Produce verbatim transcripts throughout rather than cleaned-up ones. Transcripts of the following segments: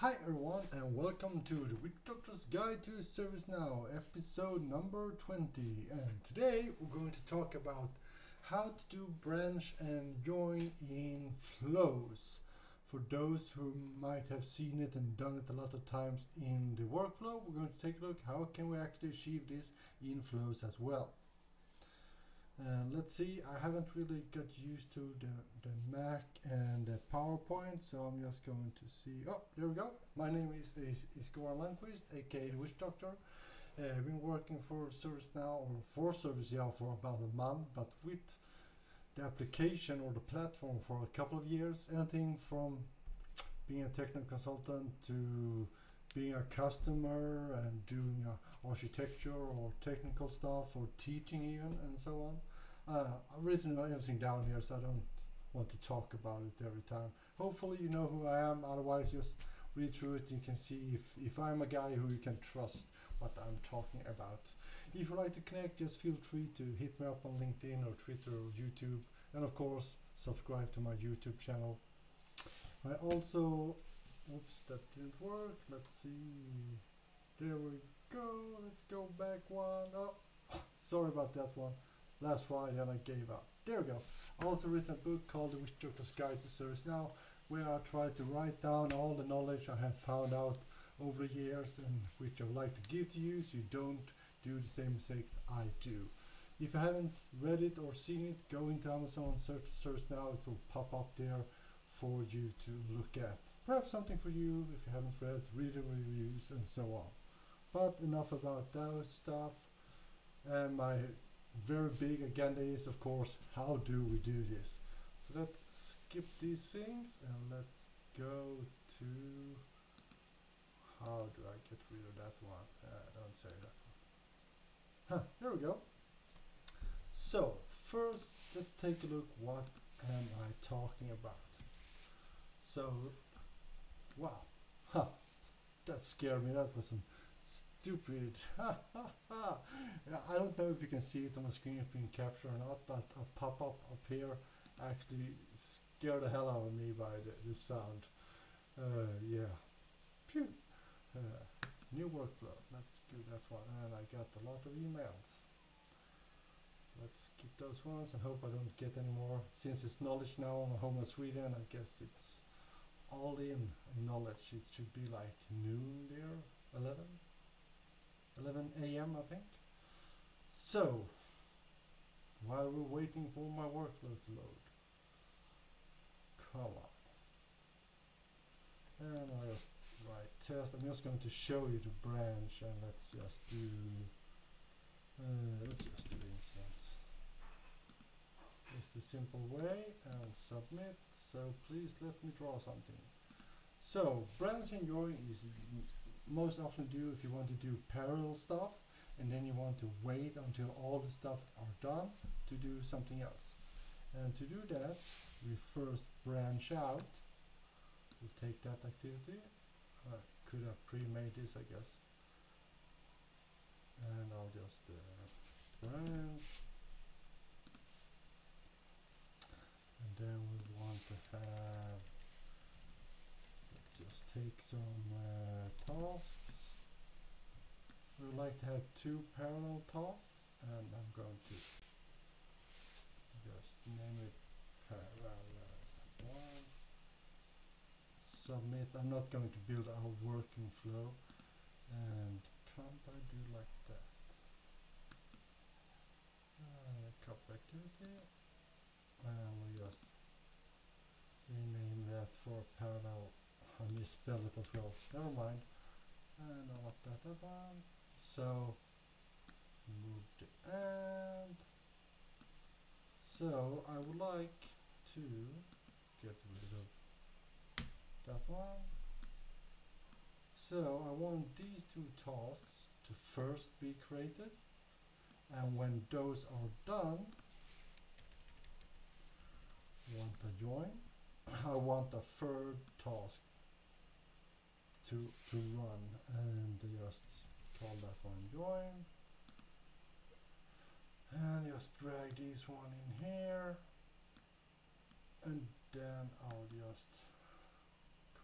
Hi everyone and welcome to The Witch Doctor's Guide to ServiceNow, episode number twenty. And today we're going to talk about how to do branch and join in flows. For those who might have seen it and done it a lot of times in the workflow, we're going to take a look how can we actually achieve this in flows as well. And let's see, I haven't really got used to the, the Mac and the PowerPoint, so I'm just going to see. Oh, there we go. My name is, is, is Goran Lundqvist, aka The Witch Doctor. Uh, I've been working for ServiceNow, or for ServiceNow for about a month, but with the application or the platform for a couple of years. Anything from being a technical consultant to being a customer and doing uh, architecture or technical stuff or teaching even, and so on. Uh, I've written everything down here, so I don't want to talk about it every time. Hopefully you know who I am, otherwise just read through it and you can see if, if I'm a guy who you can trust what I'm talking about. If you'd like to connect, just feel free to hit me up on LinkedIn or Twitter or YouTube, and of course subscribe to my YouTube channel. I also Oops, that didn't work. Let's see. There we go. Let's go back one. Oh, sorry about that one. Last try and I gave up. There we go. I also written a book called The Witch Doctor's Guide to ServiceNow, where I try to write down all the knowledge I have found out over the years and which I would like to give to you so you don't do the same mistakes I do. If you haven't read it or seen it, go into Amazon, search ServiceNow, it will pop up there for you to look at. Perhaps something for you if you haven't read, read the reviews and so on. But enough about that stuff. And my very big agenda is, of course, how do we do this? So let's skip these things and let's go to, how do I get rid of that one? Uh, don't save that one. Huh, there we go. So first, let's take a look. What am I talking about? So, wow, huh. That scared me, that was some stupid, ha ha ha. I don't know if you can see it on the screen if being captured or not, but a pop-up up here actually scared the hell out of me by the, the sound. Uh, yeah, phew. Uh, new workflow, let's do that one, and I got a lot of emails. Let's keep those ones and hope I don't get any more. Since it's knowledge now on Home of Sweden, I guess it's all in knowledge. It should be like noon there, eleven a m I think. So while we're waiting for my workload to load, come on, and I just write test. I'm just going to show you the branch, and let's just do uh, let's just do incident. It's the simple way, and submit. So please let me draw something. So branch and join is most often do if you want to do parallel stuff and then you want to wait until all the stuff are done to do something else. And to do that, we first branch out. We'll take that activity. I could have pre-made this, I guess. And I'll just uh, branch. And then we want to have, let's just take some uh, tasks. We would like to have two parallel tasks, and I'm going to just name it parallel one. Submit. I'm not going to build our working flow. And can't I do like that? Uh, copy activity. And we just rename that for parallel. I misspelled it as well. Never mind. And I'll update that one. So move the end. So I would like to get rid of that one. So I want these two tasks to first be created, and when those are done, want to join. I want the third task to to run, and just call that one join, and just drag this one in here, and then I'll just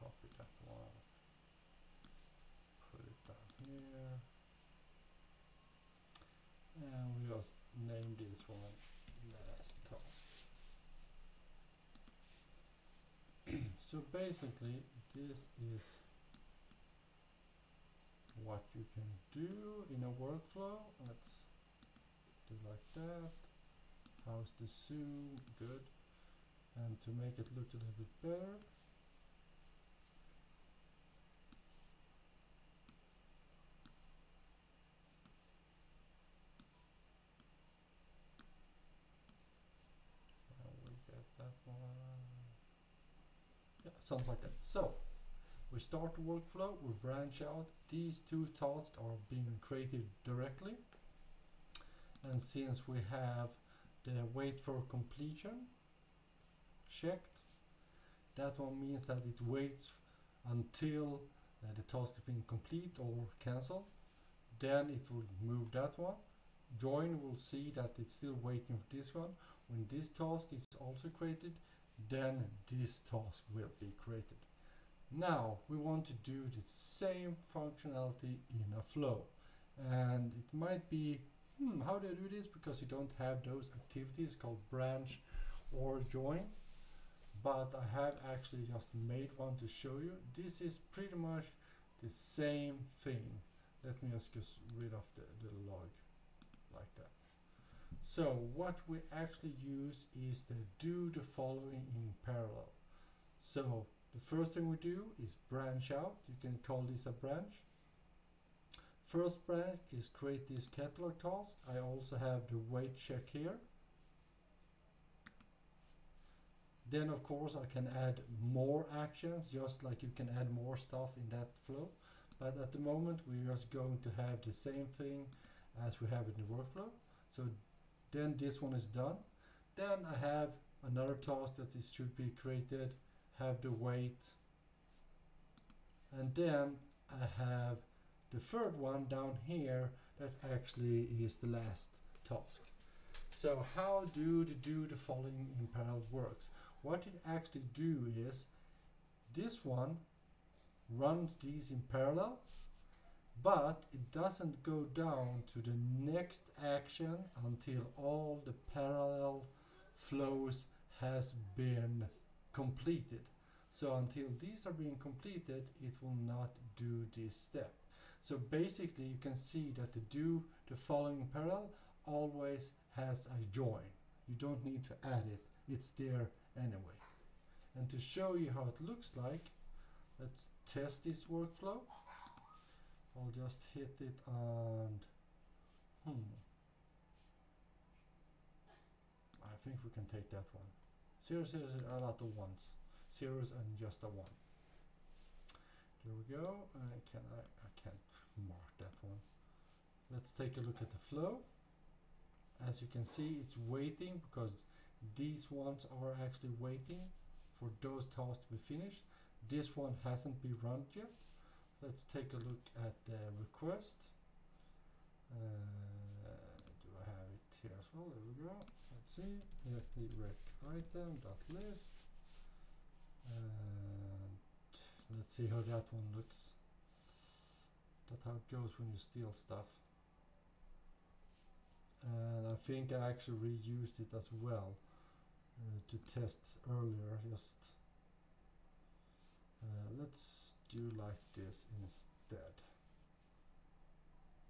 copy that one name this one last task. So basically this is what you can do in a workflow. Let's do like that. How's the zoom? Good. And to make it look a little bit better, something like that. So we start the workflow, we branch out. These two tasks are being created directly, and since we have the wait for completion checked, that one means that it waits until uh, the task has been complete or cancelled, then it will move that one. Join will see that it's still waiting for this one. When this task is also created, then this task will be created. Now we want to do the same functionality in a flow, and it might be, hmm, how do I do this, because you don't have those activities called branch or join, but I have actually just made one to show you. This is pretty much the same thing. Let me just get rid of the, the log like that. So what we actually use is the do the following in parallel. So the first thing we do is branch out. You can call this a branch. First branch is create this catalog task. I also have the wait check here. Then of course I can add more actions, just like you can add more stuff in that flow, but at the moment we're just going to have the same thing as we have in the workflow. So then this one is done. Then I have another task that is should be created, have the wait. And then I have the third one down here that actually is the last task. So how do the do the following in parallel works? What it actually do is this one runs these in parallel, but it doesn't go down to the next action until all the parallel flows has been completed. So until these are being completed, it will not do this step. So basically you can see that the do the following parallel always has a join. You don't need to add it, it's there anyway. And to show you how it looks like, let's test this workflow. I'll just hit it and hmm. I think we can take that one. Zero, zero, zero, a lot of ones. Zeros and just a one. There we go. Uh, can I I can't mark that one. Let's take a look at the flow. As you can see, it's waiting because these ones are actually waiting for those tasks to be finished. This one hasn't been run yet. Let's take a look at the request. Uh, do I have it here as well? There we go. Let's see. Let me rec item dot list. And let's see how that one looks. That's how it goes when you steal stuff. And I think I actually reused it as well uh, to test earlier. Just Uh, let's do like this instead.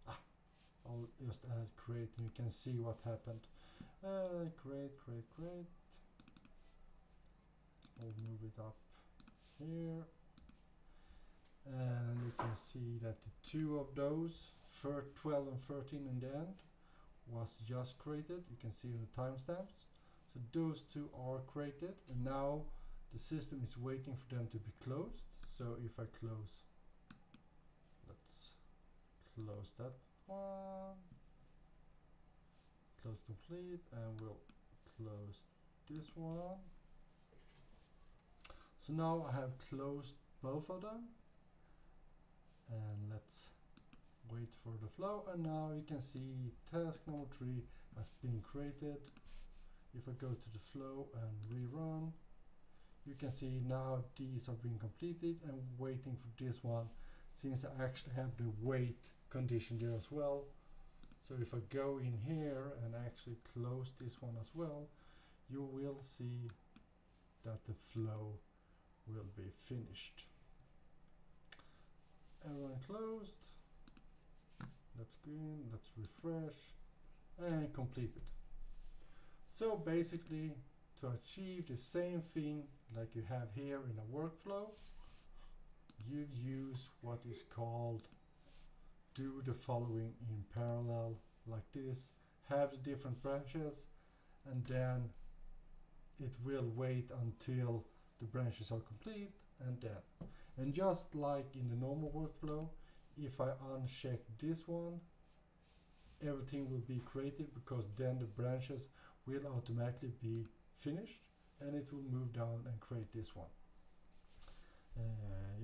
Ah, I'll just add create and you can see what happened. Uh, create, create, create. I'll move it up here. And you can see that the two of those, twelve and thirteen in the end, was just created. You can see the timestamps. So those two are created, and now the system is waiting for them to be closed. So if I close, let's close that one, close complete, and we'll close this one. So now I have closed both of them, and let's wait for the flow. And now you can see task number three has been created. If I go to the flow and rerun, you can see now these are being completed and waiting for this one, since I actually have the wait condition there as well. So if I go in here and actually close this one as well, you will see that the flow will be finished. Everyone closed. Let's go in, let's refresh, and completed. So basically, to achieve the same thing like you have here in a workflow, you use what is called do the following in parallel, like this. Have the different branches, and then it will wait until the branches are complete, and then and just like in the normal workflow, if I uncheck this one, everything will be created, because then the branches will automatically be finished and it will move down and create this one. Uh,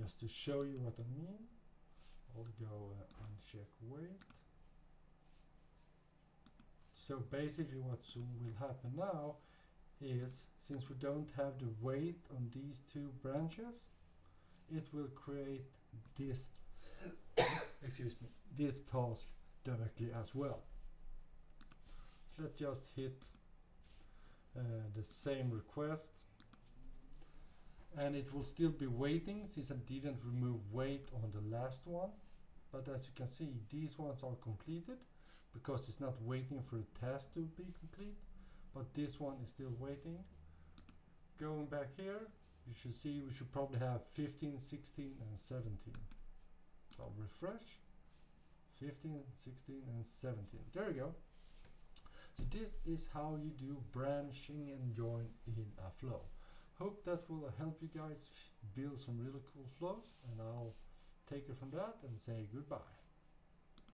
just to show you what I mean, I'll go uh, uncheck wait. So basically what soon will happen now is, since we don't have the weight on these two branches, it will create this excuse me, this task directly as well. So let's just hit uh, the same request, and it will still be waiting, since I didn't remove weight on the last one. But as you can see, these ones are completed, because it's not waiting for the task to be complete, but this one is still waiting. Going back here, you should see we should probably have fifteen, sixteen and seventeen. So I'll refresh. fifteen, sixteen and seventeen. There we go. So this is how you do branching and join in a flow. Hope that will help you guys build some really cool flows, and I'll take it from that and say goodbye.